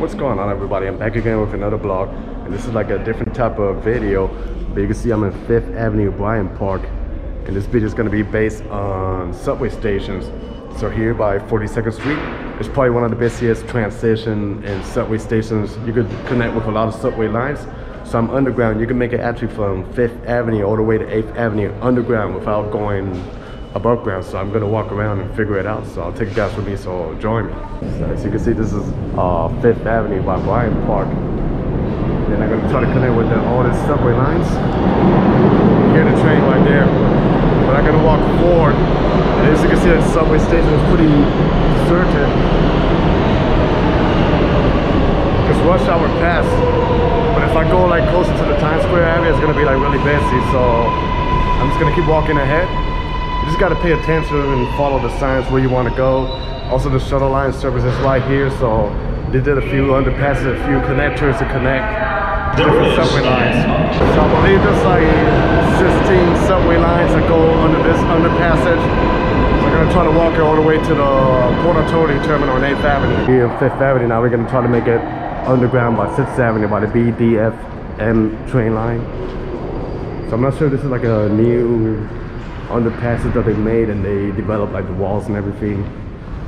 What's going on, everybody? I'm back again with another vlog, and this is like a different type of video. But you can see I'm in 5th Avenue, Bryant Park, and this video is going to be based on subway stations. So here by 42nd Street, it's probably one of the busiest transition and subway stations. You could connect with a lot of subway lines. So I'm underground. You can make it actually from 5th Avenue all the way to 8th Avenue underground without going above ground. So I'm gonna walk around and figure it out. So I'll take you guys with me, so join me. So as you can see, this is 5th Avenue by Bryant Park. Then I'm gonna try to connect with all the subway lines. You hear the train right there. But I'm gonna walk forward. And as you can see, the subway station is pretty deserted. Because rush hour passed. But if I go like closer to the Times Square area, it's gonna be like really busy. So I'm just gonna keep walking ahead. You just gotta pay attention and follow the signs where you want to go. Also, the shuttle line service is right here, so they did a few underpasses, a few connectors to connect different subway lines. So I believe there's like 16 subway lines that go under this underpassage. So we're gonna try to walk it all the way to the Port Authority terminal on 8th Avenue. Here on 5th Avenue, now we're gonna try to make it underground by 6th Avenue by the BDFM train line. So I'm not sure if this is like a new underpasses that they made and they developed like the walls and everything,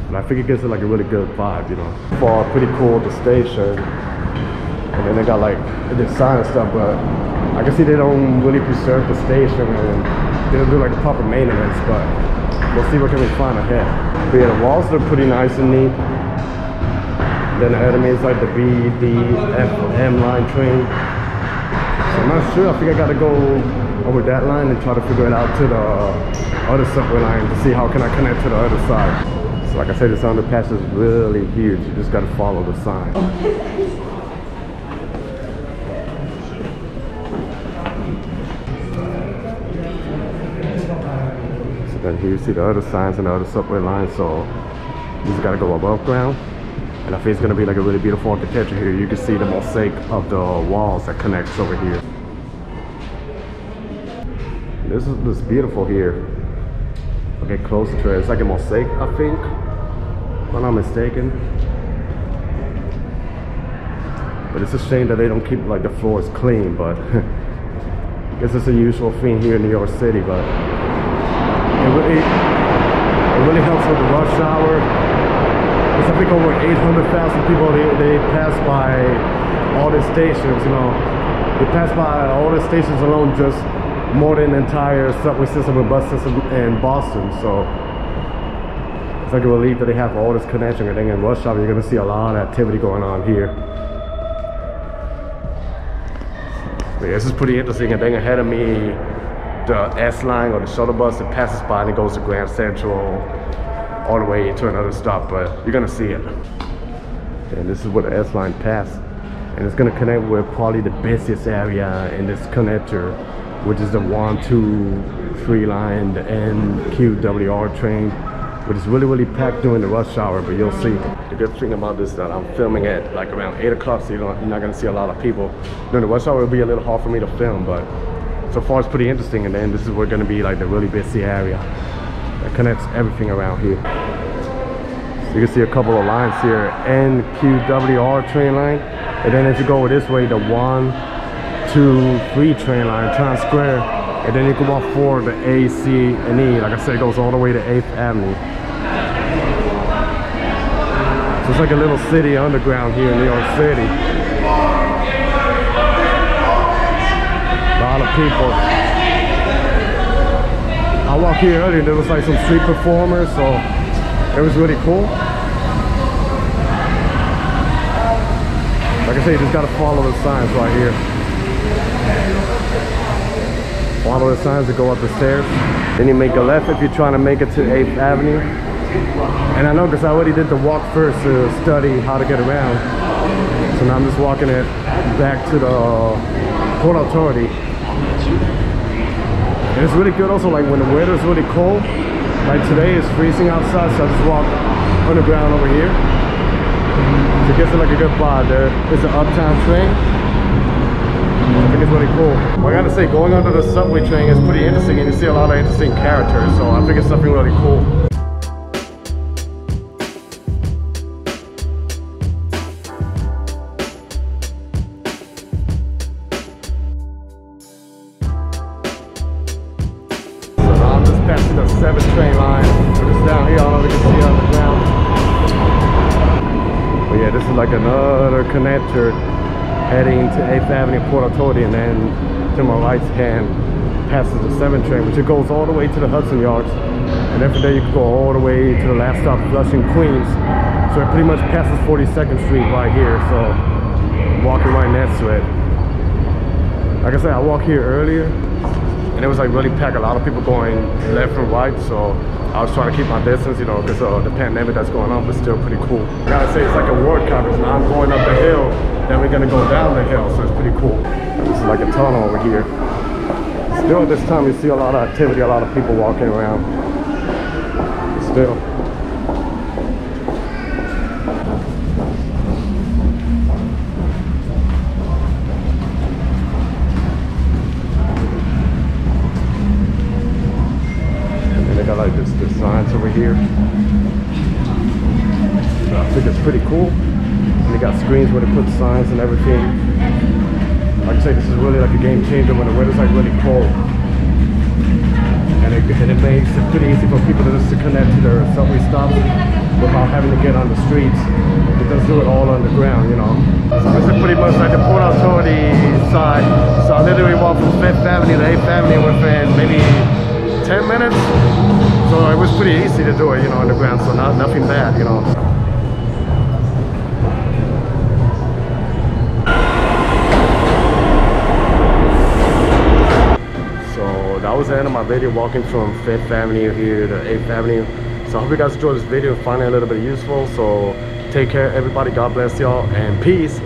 and I think it gives it like a really good vibe, you know. So far, pretty cool, the station, and then they got like the sign and stuff, but I can see they don't really preserve the station and they don't do like proper maintenance, but we'll see what can we find ahead. But yeah, the walls look pretty nice and neat. Then ahead of me is like the BDFM line train, so I'm not sure. I think I gotta go over that line and try to figure it out to the other subway line to see how can I connect to the other side. So like I said, this underpass is really huge. You just gotta follow the sign. So then here you see the other signs and the other subway line, so you just gotta go above ground. And I think it's gonna be like a really beautiful architecture here. You can see the mosaic of the walls that connects over here. This is just beautiful here. I'll get closer to it. It's like a mosaic, I think, if I'm not mistaken. But it's a shame that they don't keep like the floors clean, but I guess it's a usual thing here in New York City, but it really helps with the rush hour. Because I think over 800,000 people they pass by all the stations, you know. They pass by all the stations alone, just more than the entire subway system and bus system in Boston. So it's like a relief that they have all this connection. And then in rush hour, you're gonna see a lot of activity going on here. But yeah, this is pretty interesting. And then ahead of me, the S line or the shuttle bus, it passes by and it goes to Grand Central all the way to another stop, but you're gonna see it. And this is where the S line passed. And it's gonna connect with probably the busiest area in this connector, which is the 123 line, the NQWR train, which is really packed during the rush hour, but you'll see. The good thing about this is that I'm filming at like around 8 o'clock, so you're not gonna see a lot of people. During the rush hour, it'll be a little hard for me to film, but so far it's pretty interesting. And then this is where gonna be like the really busy area that connects everything around here. So you can see a couple of lines here, NQWR train line, and then as you go this way, the 123 train line, Times Square, and then you can walk forward to A, C, and E. Like I said, it goes all the way to 8th Avenue. So it's like a little city underground here in New York City. A lot of people. I walked here earlier, there was like some street performers, so it was really cool. Like I said, you just gotta follow the signs right here. Follow the signs to go up the stairs. Then you make a left if you're trying to make it to 8th Avenue. And I know because I already did the walk first to study how to get around. So now I'm just walking it back to the Port Authority. And it's really good also, like when the weather is really cold. Like today it's freezing outside, so I just walk underground over here. So it gives it like a good vibe. There is an uptown train. I think it's really cool. Well, I gotta say, going under the subway train is pretty interesting, and you see a lot of interesting characters, so I think it's something really cool. 7th train line. We're just down here, I don't know if you can see on the ground. But yeah, this is like another connector heading to 8th Avenue, Port Authority, and then to my right hand passes the 7th train, which it goes all the way to the Hudson Yards. And every day you can go all the way to the last stop, Flushing, Queens. So it pretty much passes 42nd Street right here, so I'm walking right next to it. Like I said, I walked here earlier, and it was like really packed. A lot of people going left and right, so I was trying to keep my distance, you know, because the pandemic that's going on, but still pretty cool. I gotta say, it's like a ward conference. Now I'm going up the hill, then we're gonna go down the hill, so it's pretty cool. And this is like a tunnel over here. Still at this time, you see a lot of activity, a lot of people walking around. Still. Like this signs over here. I think it's pretty cool. And they got screens where they put signs and everything. Like I say, this is really like a game changer when the weather's like really cold. And it makes it pretty easy for people to just connect to their subway stops without having to get on the streets. It does do it all on the ground, you know. So this is pretty much like the Port Authority side. So I literally walked from 5th Avenue to 8th Avenue within maybe 10 minutes, so it was pretty easy to do it, you know, underground, so nothing bad, you know. So that was the end of my video, walking from 5th Avenue here to 8th Avenue. So I hope you guys enjoyed this video and find it a little bit useful. So take care, everybody. God bless y'all, and peace.